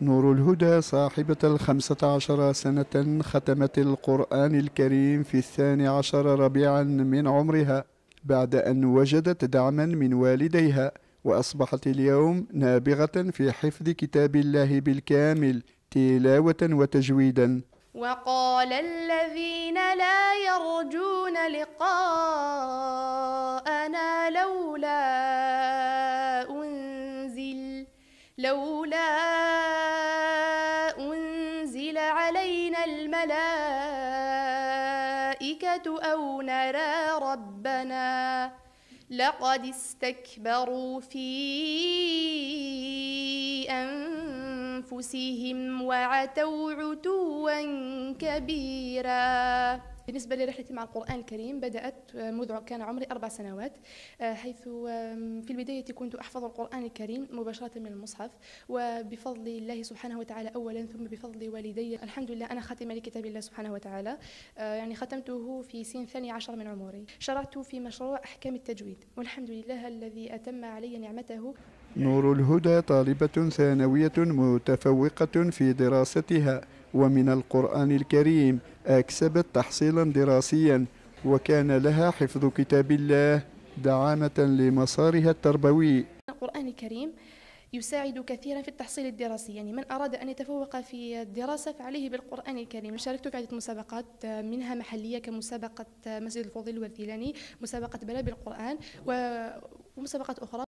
نور الهدى صاحبة 15 سنة ختمت القرآن الكريم في 12 ربيعا من عمرها بعد أن وجدت دعما من والديها، وأصبحت اليوم نابغة في حفظ كتاب الله بالكامل تلاوة وتجويدا. وقال الذين لا يرجون لقاءنا لولا أنزل علينا الملائكة أو نرى ربنا، لقد استكبروا في أنفسهم وعتوا عتوا كبيرا. بالنسبة لرحلتي مع القرآن الكريم بدأت منذ كان عمري 4 سنوات، حيث في البداية كنت أحفظ القرآن الكريم مباشرة من المصحف، وبفضل الله سبحانه وتعالى أولا ثم بفضل والدي الحمد لله أنا خاتمة لكتاب الله سبحانه وتعالى، يعني ختمته في سن 12 من عمري. شرعت في مشروع أحكام التجويد والحمد لله الذي أتم علي نعمته. نور الهدى طالبة ثانوية متفوقة في دراستها، ومن القرآن الكريم أكسبت تحصيلا دراسيا، وكان لها حفظ كتاب الله دعامة لمسارها التربوي. القرآن الكريم يساعد كثيرا في التحصيل الدراسي، يعني من أراد أن يتفوق في الدراسة فعليه بالقرآن الكريم. شاركت في عدة مسابقات منها محلية كمسابقة مسجد الفضل والذيلاني، مسابقة بلبل القرآن ومسابقات أخرى.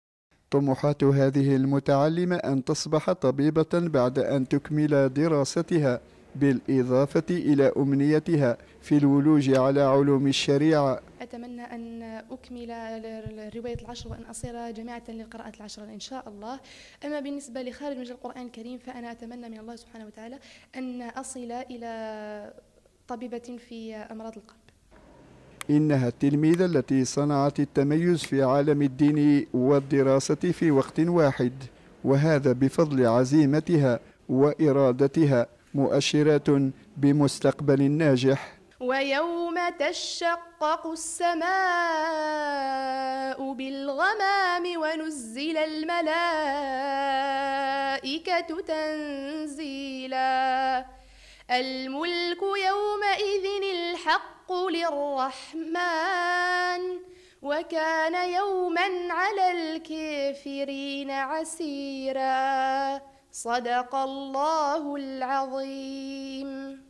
طموحات هذه المتعلمة أن تصبح طبيبة بعد أن تكمل دراستها، بالإضافة إلى أمنيتها في الولوج على علوم الشريعة. أتمنى أن أكمل رواية العشر وأن أصير جامعة للقراءة العشر إن شاء الله. أما بالنسبة لخارج مجال القرآن الكريم فأنا أتمنى من الله سبحانه وتعالى أن أصل إلى طبيبة في أمراض القلب. إنها التلميذة التي صنعت التميز في عالم الدين والدراسة في وقت واحد، وهذا بفضل عزيمتها وإرادتها، مؤشرات بمستقبل ناجح. ويوم تشقق السماء بالغمام ونزل الملائكة تنزيلا. الملك يومئذ الحق للرحمن، وكان يوما على الكافرين عسيرا. صدق الله العظيم.